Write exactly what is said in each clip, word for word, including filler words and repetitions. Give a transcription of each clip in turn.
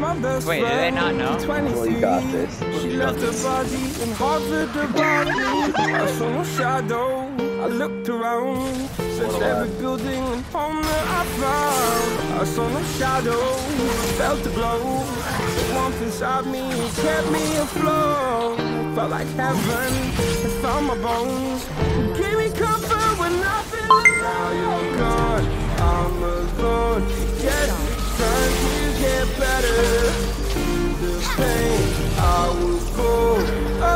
my best Wait, friend. Wait, do they not know? Well, you got this. She left her body and hovered above me. I saw a shadow. I looked around. Searched every building and home that I found. I saw no shadow. Felt the glow. The warmth inside me kept me afloat. Felt like heaven. I found my bones. Gave me comfort when I feel like now you're gone. I'm alone. Yes. Sometimes you get better through the pain. I will go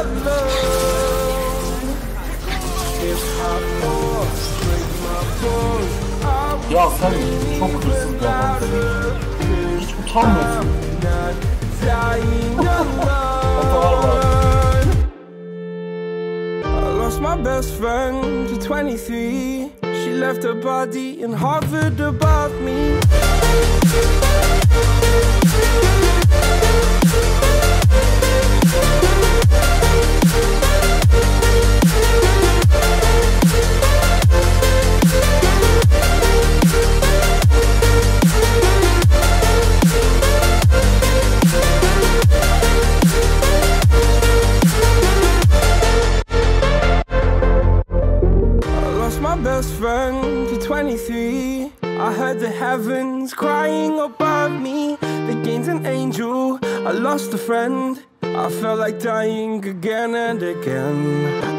alone. If I fall, break my bones. I will be louder. I'm not dying alone. I lost my best friend to twenty-three. She left her body and hovered above me. I lost my best friend to twenty-three. I heard the heavens crying above me. They gained an angel, I lost a friend. I felt like dying again and again.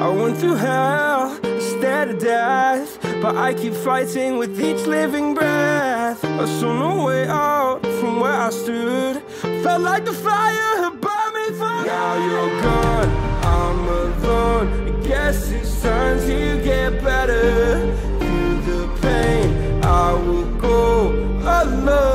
I went through hell instead of death, but I keep fighting with each living breath. I saw no way out from where I stood. Felt like the fire had burned me for life. Now you're gone, I'm alone. I guess it's time to get better through the pain. I will go alone.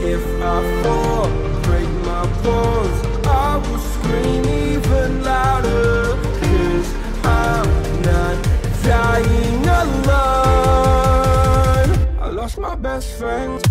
If I fall, break my bones. I will scream even louder, 'cause I'm not dying alone. I lost my best friend. I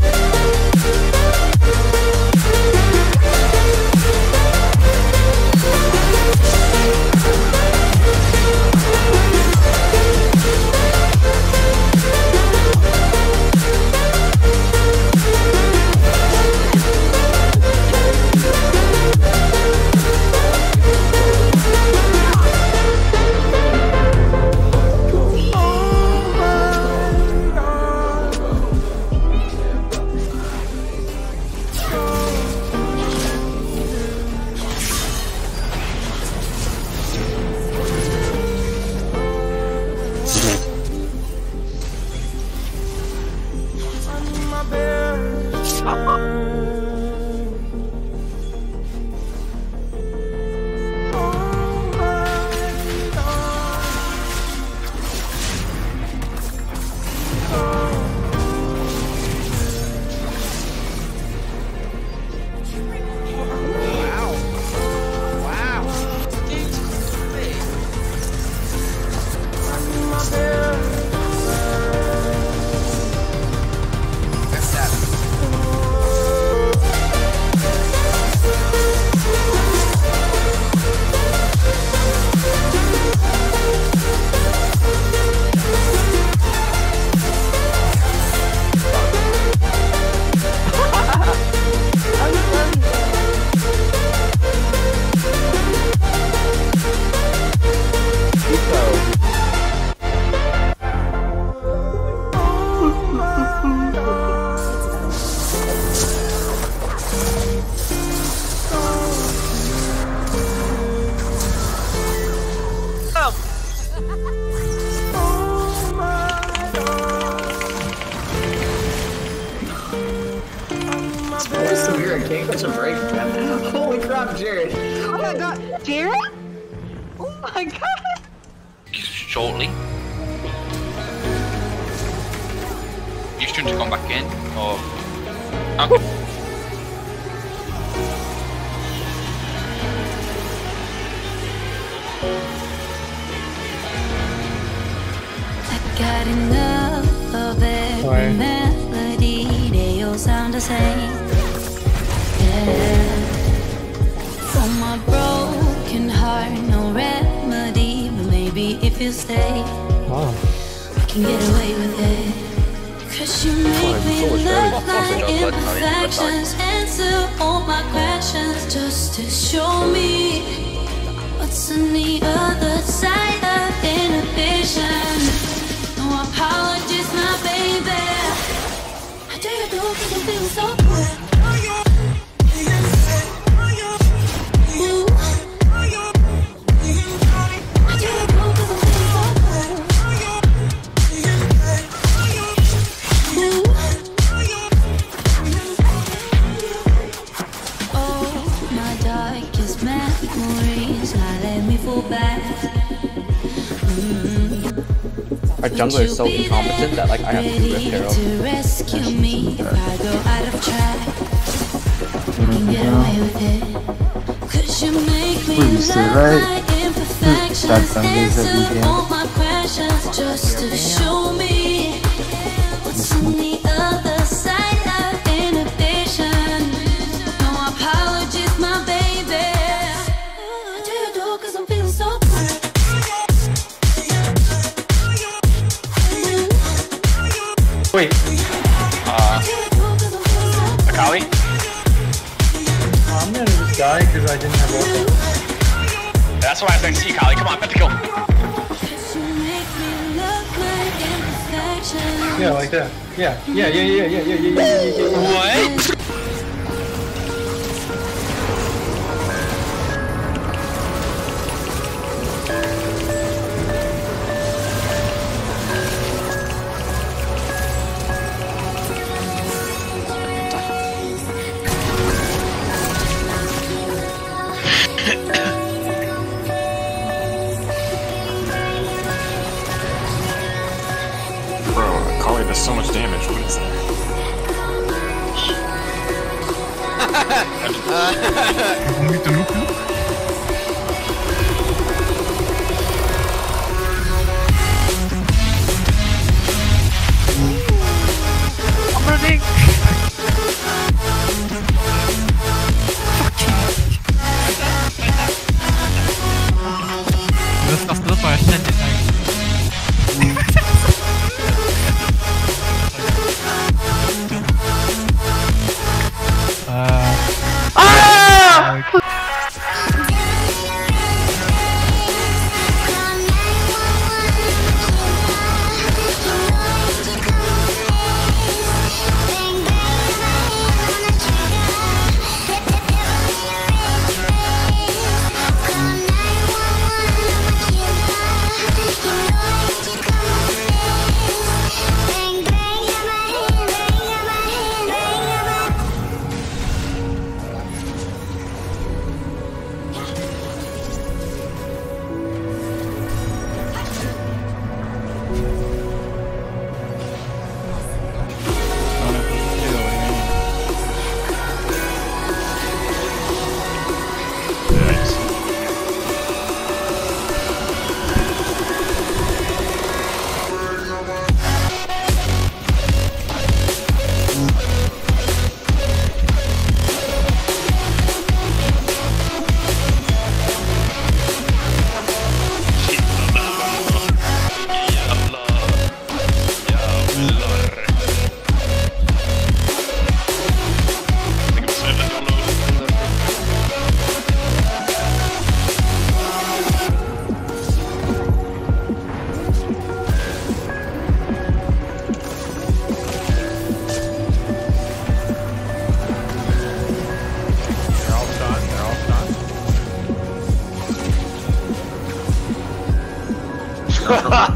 actions answer all my questions, just to show me what's on the other side of inhibition. No apologies, my baby. How do you do it? Feeling so good. Our jungler is so incompetent that like I have to do with Carol. Please stay right. That's amazing. All my questions, just to show me what's on the other side of inhibition. No apologies, my baby. I do you do cause I'm feeling so good. Wait, uh, Akali? I'm gonna just die because I didn't have ult. That's why I said see Akali, come on, pet the kill. Yeah, like that. Yeah, yeah, yeah, yeah, yeah, yeah, yeah, yeah, yeah, yeah, yeah. What? So much damage, what is that? I'm running! Fuck! Auf Blitz war ja ständig eigentlich.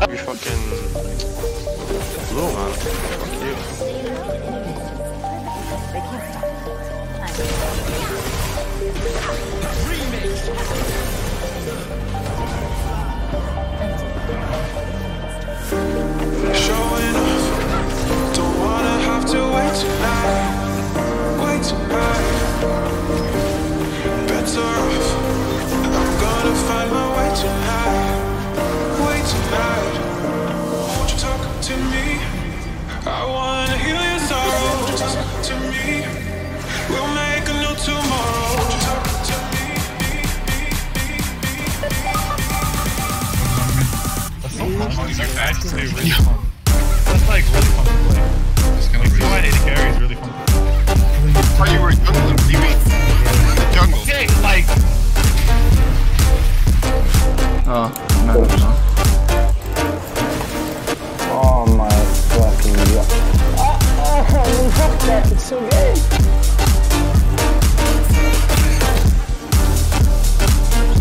You fucking blue, man. Fuck you. Showing up. Don't wanna have to wait tonight. Wait tonight. Better off. I'm gonna find my way tonight. Won't you talk to me? I wanna heal your sorrow. Won't you talk to me? We'll make a new tomorrow. Won't you talk to me? That's so fun. These are bad. That's like really fun to play. It's really fun to play. Like, two by eight carry is really fun to play. that. It's so good.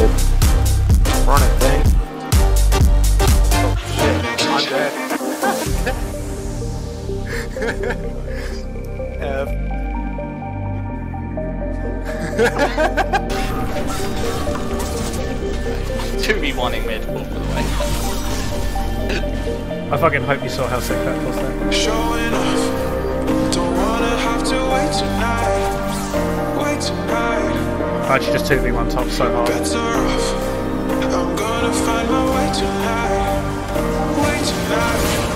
Shit. Run it, thing. F. To be wanting mid, by the way. I fucking hope you saw how sick that was there. Showing us. Don't wanna have to wait tonight. Wait tonight. I actually just took me one top so hard. Better off. I'm gonna find my way tonight. Wait tonight.